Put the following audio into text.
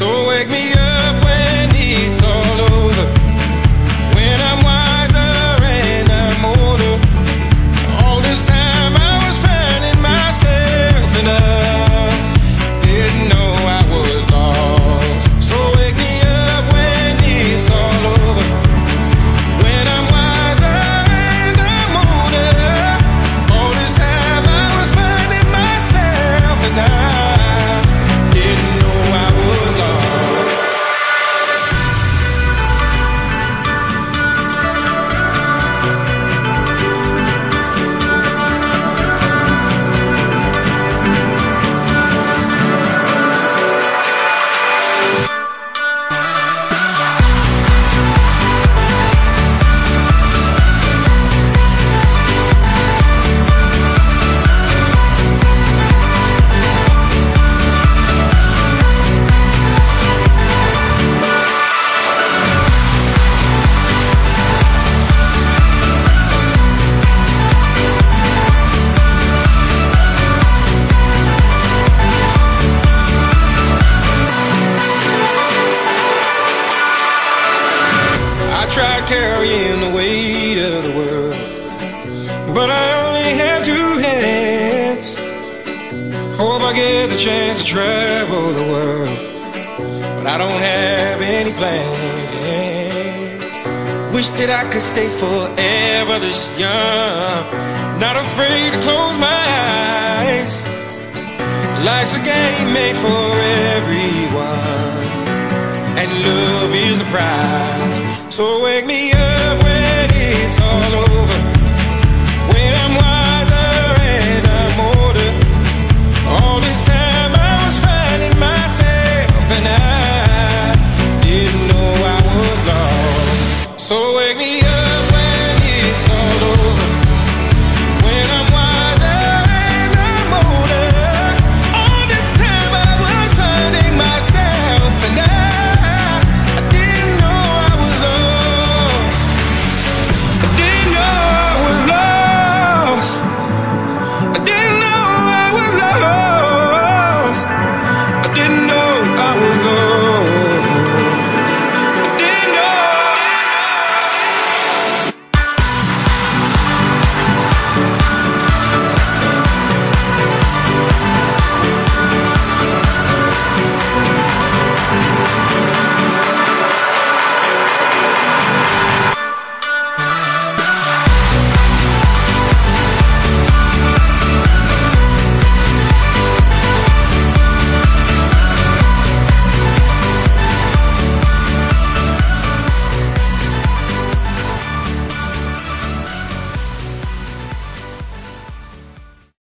So wake me up when it's all over, when I'm wiser and I'm older. All this time I was finding myself and I didn't know I was lost. So wake me up when it's all over, when I'm wiser and I'm older. All this time I was finding myself and I didn't know I was lost. Carrying the weight of the world, but I only have two hands. Hope I get the chance to travel the world, but I don't have any plans. Wish that I could stay forever this young, not afraid to close my eyes. Life's a game made for everyone, and love is the prize. So wake me up when it's